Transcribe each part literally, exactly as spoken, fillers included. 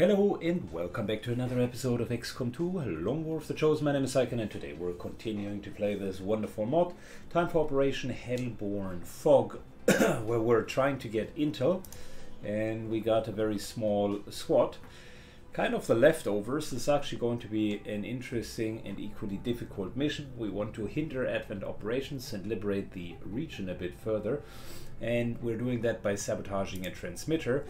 Hello and welcome back to another episode of X COM two, Long War of the Chosen. My name is Syken and today we're continuing to play this wonderful mod. Time for Operation Hellborn Fog, where we're trying to get intel and we got a very small squad. Kind of the leftovers. This is actually going to be an interesting and equally difficult mission. We want to hinder Advent operations and liberate the region a bit further. And we're doing that by sabotaging a transmitter.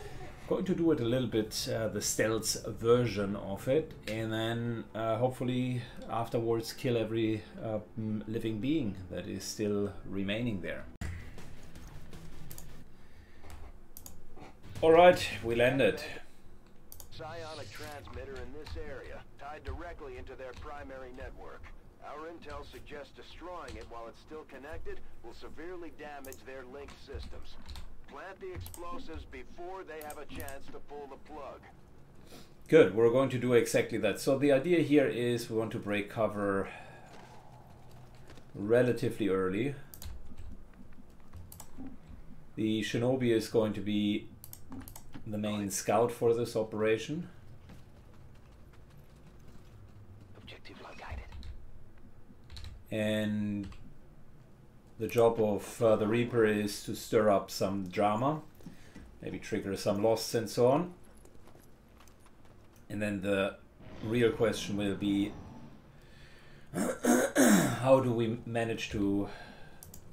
Going to do it a little bit uh, the stealth version of it, and then uh, hopefully afterwards kill every uh, living being that is still remaining there. All right, we landed. Psionic transmitter in this area, tied directly into their primary network. Our intel suggests destroying it while it's still connected will severely damage their linked systems. Plant the explosives before they have a chance to pull the plug. Good, we're going to do exactly that. So the idea here is we want to break cover relatively early. The Shinobi is going to be the main scout for this operation. Objective well guided. And the job of uh, the Reaper is to stir up some drama, maybe trigger some loss and so on. And then the real question will be how do we manage to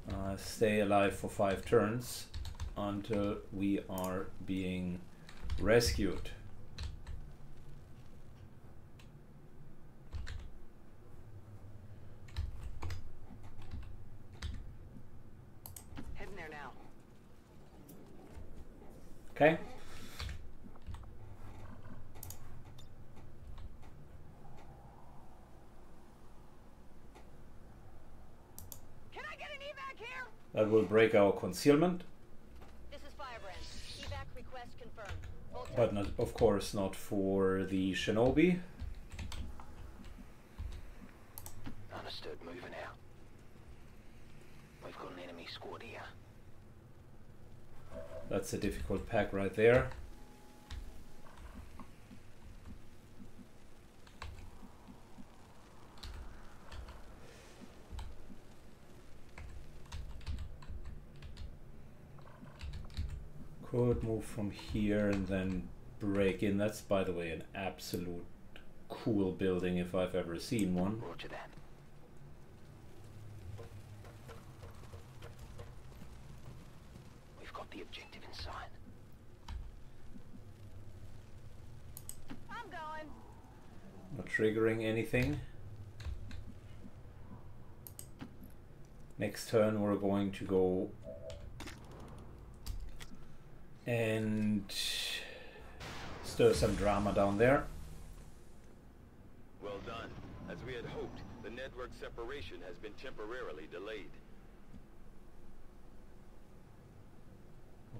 uh, stay alive for five turns until we are being rescued? Okay. Can I get an evac here? That will break our concealment. This is Firebrand. Evac request confirmed. Hold but not, of course, not for the Shinobi. Understood. Moving out. We've got an enemy squad here. That's a difficult pack right there. Could move from here and then break in. That's, by the way, an absolute cool building if I've ever seen one. Roger that. Triggering anything. Next turn we're going to go and stir some drama down there. Well done. As we had hoped, the network separation has been temporarily delayed.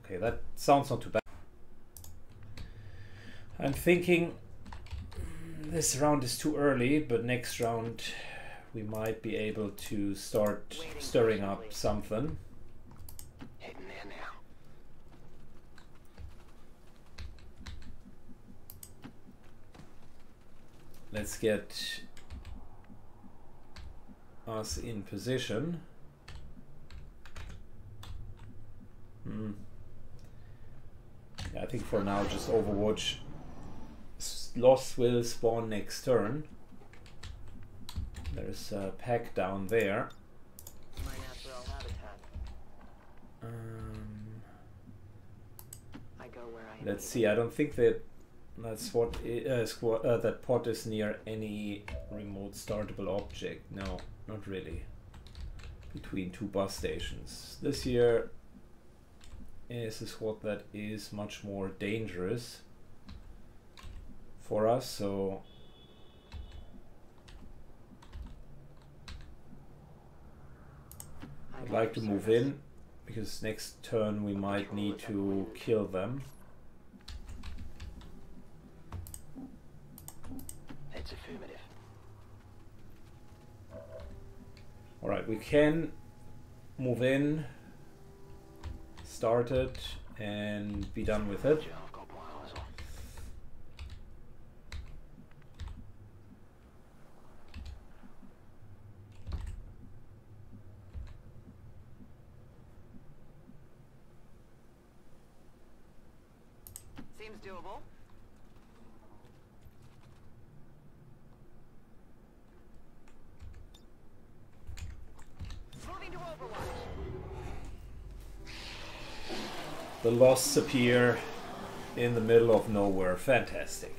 Okay, that sounds not too bad. I'm thinking this round is too early, but next round we might be able to start stirring up something. Hitting there now. Let's get us in position. Hmm. Yeah, I think for now just Overwatch. Loss will spawn next turn. There's a pack down there. My natural habitat. Um, I go where I let's see. I don't think that that's what uh, squad, uh, that pot is near any remote startable object. No, not really. Between two bus stations. This here is a squad that is much more dangerous for us, so I'd like to move in because next turn we might need to kill them. That's affirmative. All right, we can move in, start it, and be done with it. Seems doable. Moving to Overwatch. The losts appear in the middle of nowhere. Fantastic.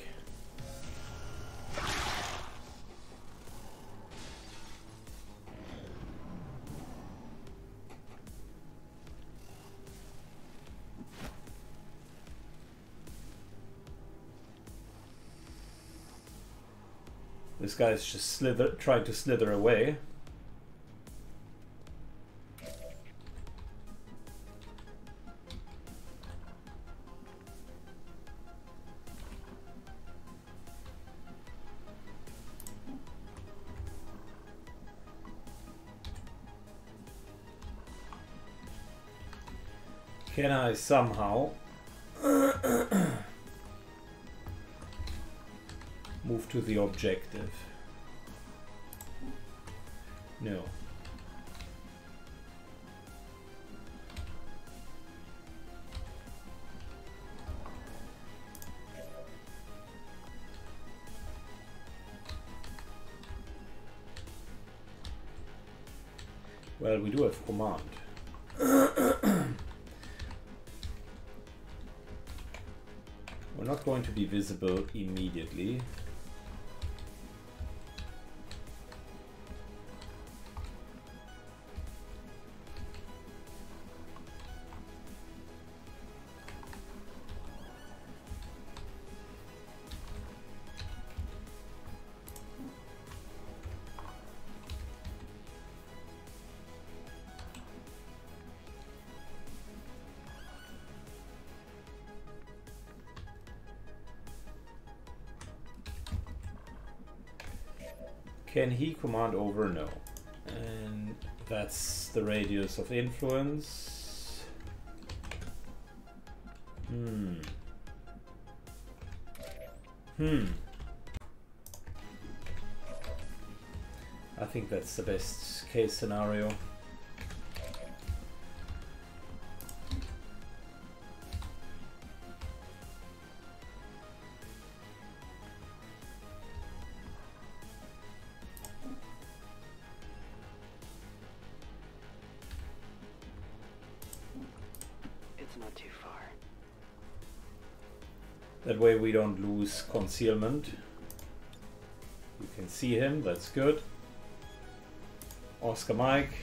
This guy's just slither, trying to slither away. Can I somehow move to the objective? No. Well, we do have command. We're not going to be visible immediately. Can he command over? No. And that's the radius of influence. Hmm. Hmm. I think that's the best case scenario. That way we don't lose concealment. You can see him, that's good. Oscar Mike.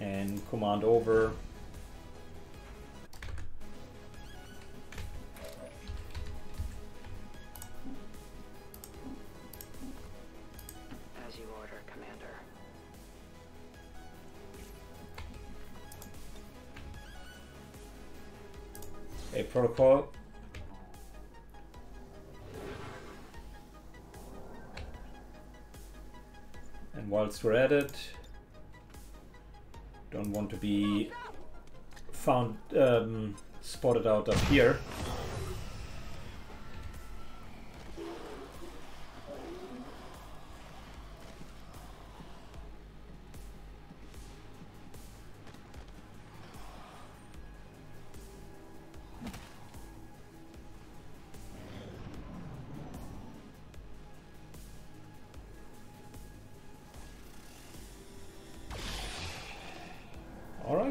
And command over. Protocol. And whilst we're at it, don't want to be found um, spotted out up here.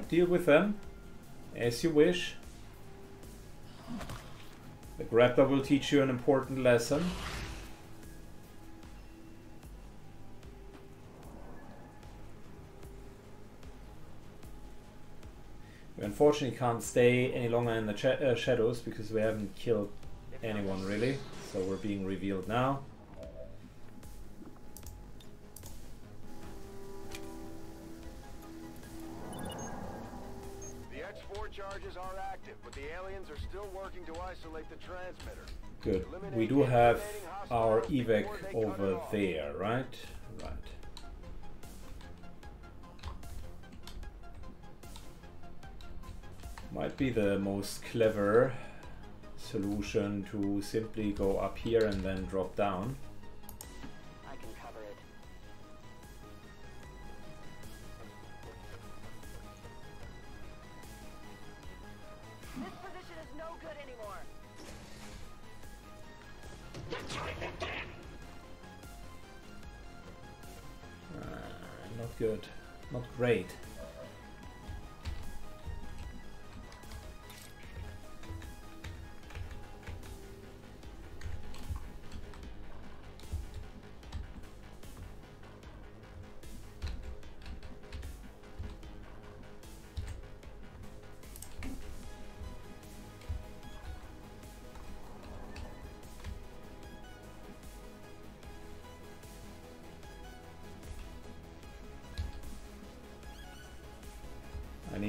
Deal with them as you wish. The Grapta will teach you an important lesson. We unfortunately can't stay any longer in the sh uh, shadows because we haven't killed anyone really, so we're being revealed now. Good. We do have our evac over there, right? Right. Might be the most clever solution to simply go up here and then drop down. I can cover it. no good anymore. The time of death. Uh, not good. Not great.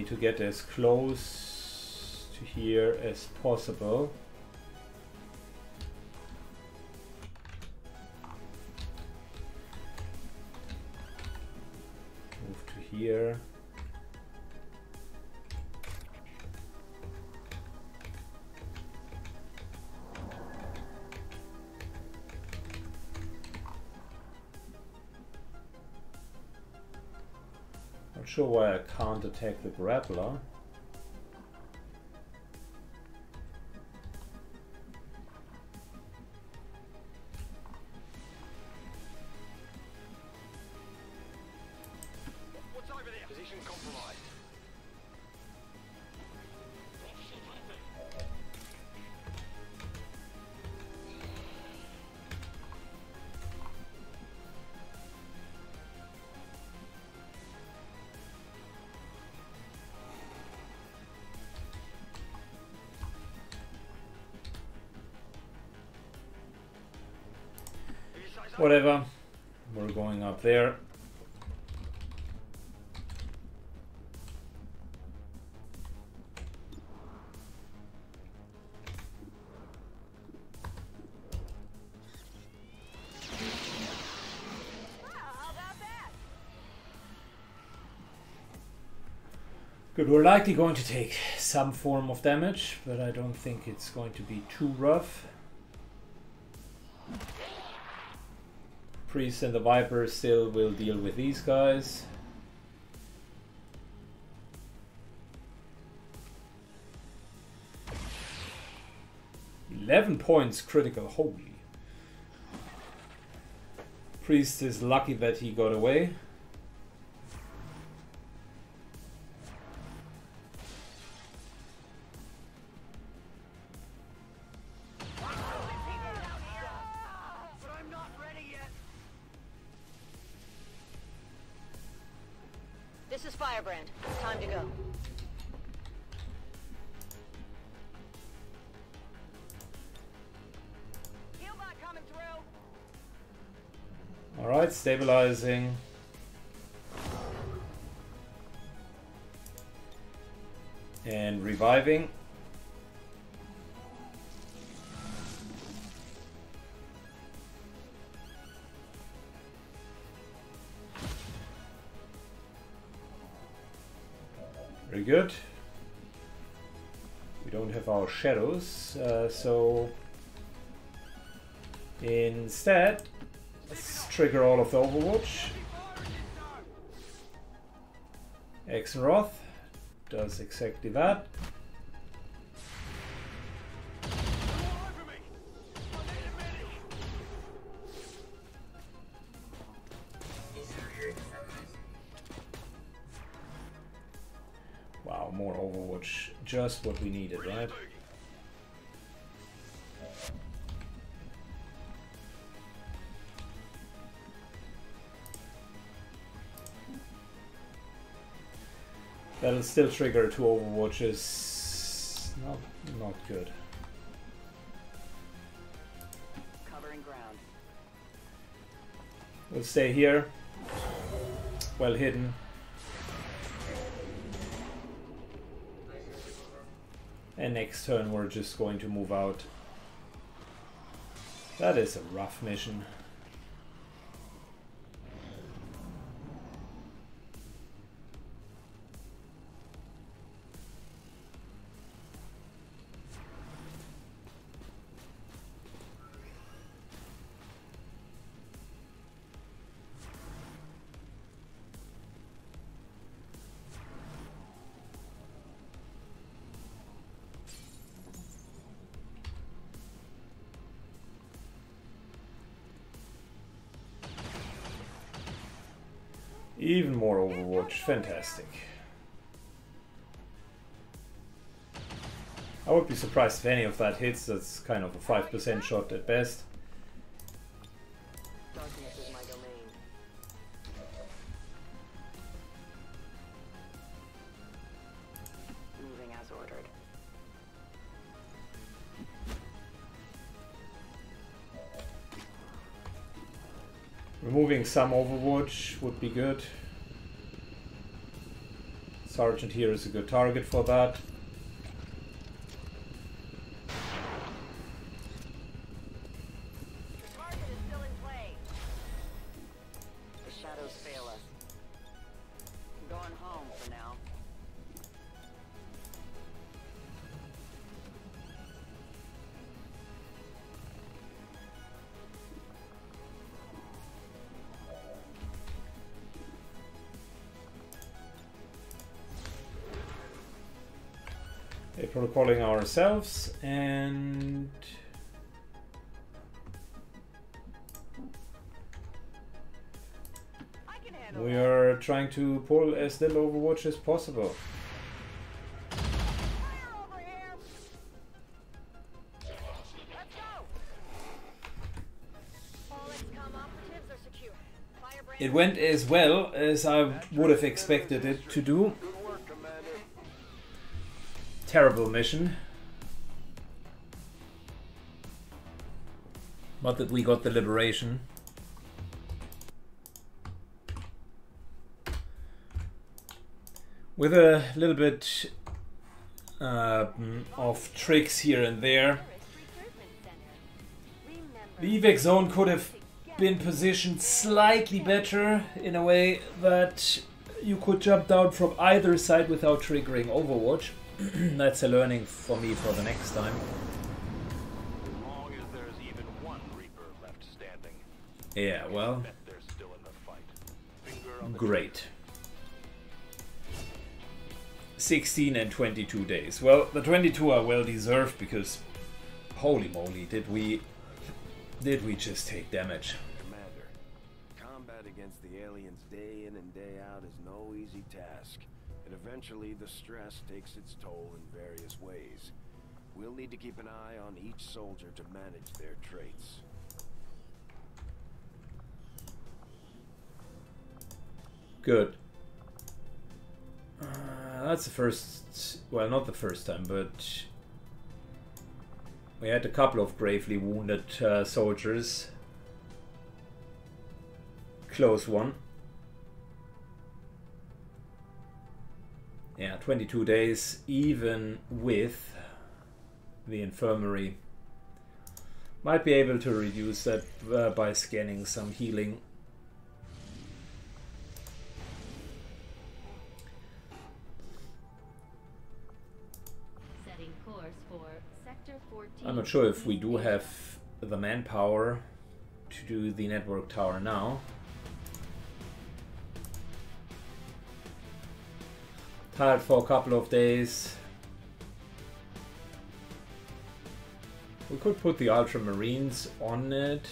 To get as close to here as possible. Move to here. Sure why I can't attack the grappler. What's over there? Position compromised. Whatever, we're going up there. Good, we're likely going to take some form of damage, but I don't think it's going to be too rough. Priest and the Viper still will deal with these guys. eleven points critical, holy. Priest is lucky that he got away. Stabilizing. And reviving. Very good. We don't have our shadows, uh, so instead trigger all of the Overwatch. Exenroth does exactly that. Wow, more Overwatch. Just what we needed, right? That'll still trigger two Overwatches. Not, not good. Covering ground. We'll stay here. Well hidden. And next turn we're just going to move out. That is a rough mission. Even more Overwatch. Fantastic. I would be surprised if any of that hits. That's kind of a five percent shot at best. Darkness is my domain. Moving as ordered. Removing some Overwatch would be good. Sergeant here is a good target for that. Protocoling ourselves and we are trying to pull as little Overwatch as possible. It went as well as I would have expected it to do. Terrible mission. Not that we got the liberation. With a little bit uh, of tricks here and there. The evac zone could have been positioned slightly better in a way that you could jump down from either side without triggering Overwatch. That's a learning for me for the next time. As long as there's even one Reaper left standing. Yeah, well. They're still in the fight. Finger on the great. sixteen and twenty-two days. Well, the twenty-two are well deserved because holy moly, did we did we just take damage. Commander, combat against the aliens day in and day out is no easy task. And eventually the stress takes its toll in various ways. We'll need to keep an eye on each soldier to manage their traits. Good. Uh, that's the first, well, not the first time, but we had a couple of gravely wounded uh, soldiers. Close one. Yeah, twenty-two days, even with the infirmary. Might be able to reduce that uh, by scanning some healing. Setting course for sector fourteen. I'm not sure if we do have the manpower to do the network tower now. Tired for a couple of days. We could put the Ultramarines on it.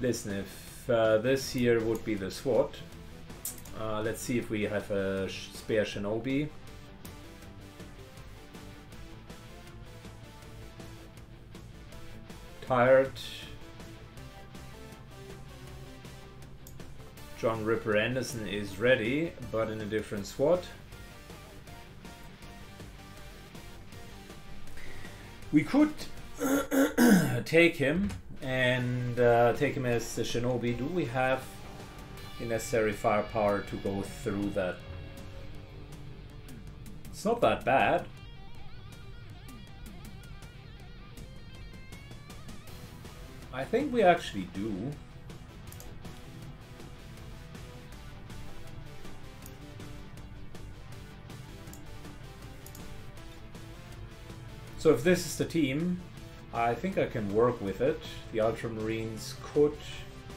Listen, if uh, this here would be the SWAT, uh, let's see if we have a spare Shinobi. Tired. John Ripper Anderson is ready, but in a different SWAT. We could take him and uh, take him as the Shinobi. Do we have the necessary firepower to go through that? It's not that bad. I think we actually do. So if this is the team, I think I can work with it. The Ultramarines could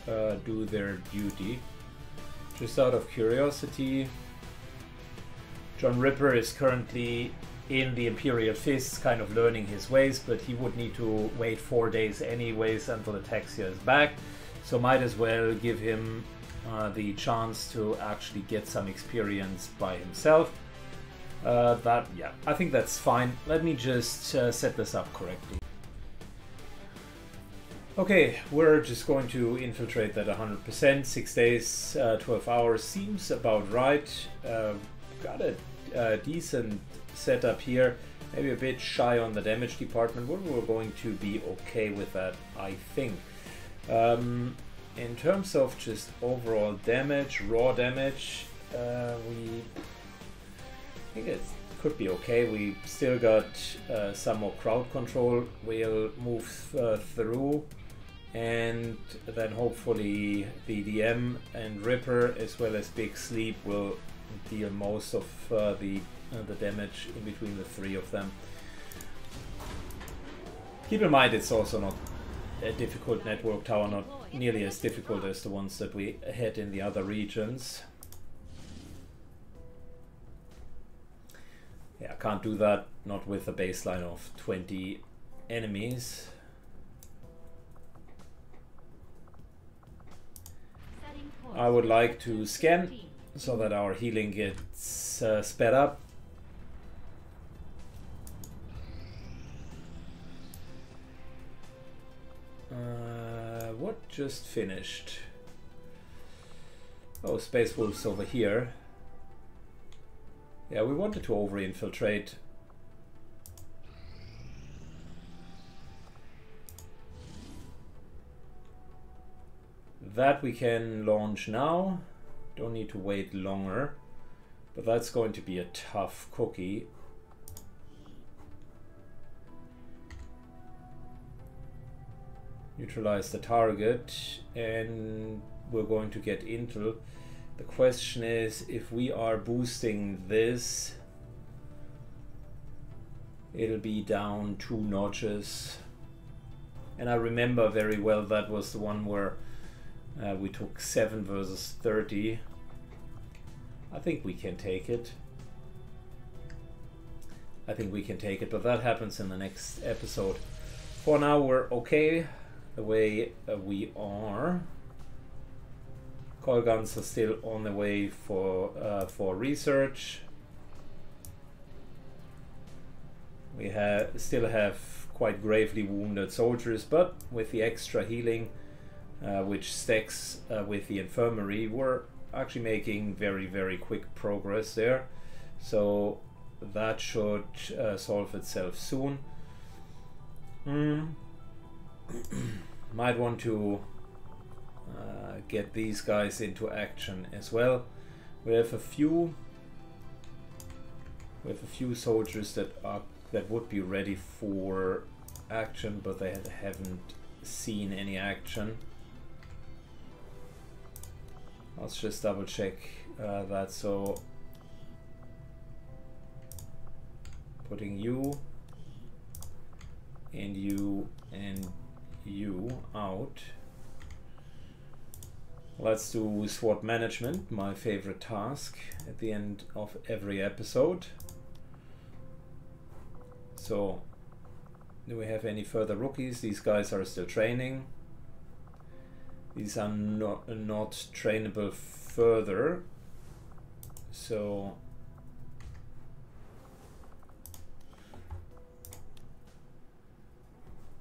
uh, do their duty. Just out of curiosity, John Ripper is currently in the Imperial Fists, kind of learning his ways, but he would need to wait four days anyways until Ataxia is back, so might as well give him uh, the chance to actually get some experience by himself. Uh, that, yeah, I think that's fine. Let me just uh, set this up correctly. Okay, we're just going to infiltrate that one hundred percent. Six days, uh, twelve hours seems about right. Uh, got a, a decent setup here. Maybe a bit shy on the damage department, but we're going to be okay with that, I think. Um, in terms of just overall damage, raw damage, uh, we I think it's could be okay. We still got uh, some more crowd control. We'll move uh, through, and then hopefully the D M and Ripper as well as Big Sleep will deal most of uh, the uh, the damage in between the three of them. Keep in mind it's also not a difficult network tower, not nearly as difficult as the ones that we had in the other regions. Yeah, can't do that, not with a baseline of twenty enemies. I would like to scan so that our healing gets uh, sped up. Uh, what just finished? Oh, Space Wolves over here. Yeah, we wanted to over-infiltrate. That we can launch now. Don't need to wait longer. But that's going to be a tough cookie. Neutralize the target, and we're going to get intel. The question is, if we are boosting this, it'll be down two notches. And I remember very well that was the one where uh, we took seven versus thirty. I think we can take it. I think we can take it, but that happens in the next episode. For now, we're okay the way uh, we are. Coil guns are still on the way for uh, for research. We have still have quite gravely wounded soldiers, but with the extra healing, uh, which stacks uh, with the infirmary, we're actually making very very quick progress there. So that should uh, solve itself soon. Mm. Might want to Uh, get these guys into action as well. We have a few we have a few soldiers that are that would be ready for action, but they haven't seen any action. Let's just double check uh, that. So putting you and you and you out. Let's do SWAT management, my favorite task at the end of every episode. So, do we have any further rookies? These guys are still training. These are not, not trainable further. So,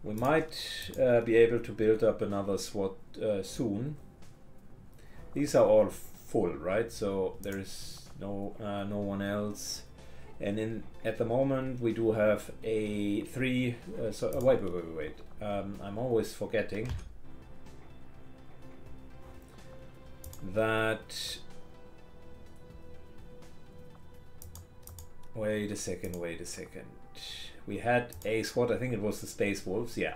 we might uh, be able to build up another SWAT uh, soon. These are all full, right? So there is no uh, no one else, and in at the moment we do have a three. Uh, so uh, wait, wait, wait, wait. Um, I'm always forgetting that. Wait a second. Wait a second. We had a SWAT. I think it was the Space Wolves. Yeah,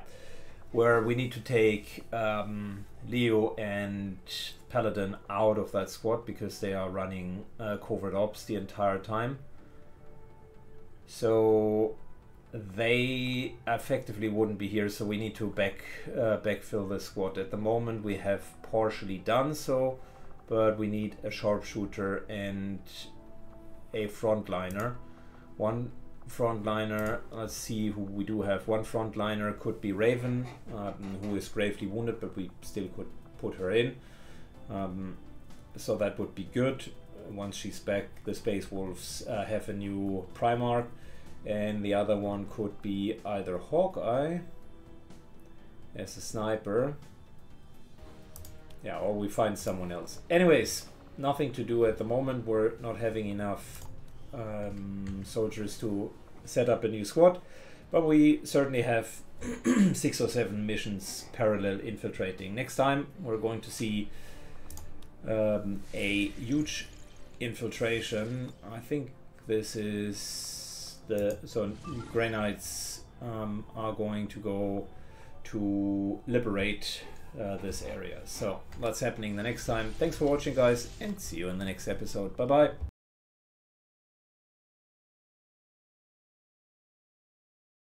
where we need to take um, Leo and Paladin out of that squad because they are running uh, covert ops the entire time. So they effectively wouldn't be here, so we need to back uh, backfill the squad. At the moment we have partially done so, but we need a sharpshooter and a frontliner. One frontliner. Let's see who we do have. One frontliner could be Raven, um, who is gravely wounded, but we still could put her in. Um, so that would be good. Once she's back, the Space Wolves uh, have a new Primarch, and the other one could be either Hawkeye as a sniper, yeah, or we find someone else. Anyways, nothing to do at the moment. We're not having enough um, soldiers to set up a new squad, but we certainly have six or seven missions parallel infiltrating. Next time we're going to see um, a huge infiltration. I think this is the, so Grey Knights um, are going to go to liberate uh, this area. So that's happening the next time. Thanks for watching, guys, and see you in the next episode. Bye bye.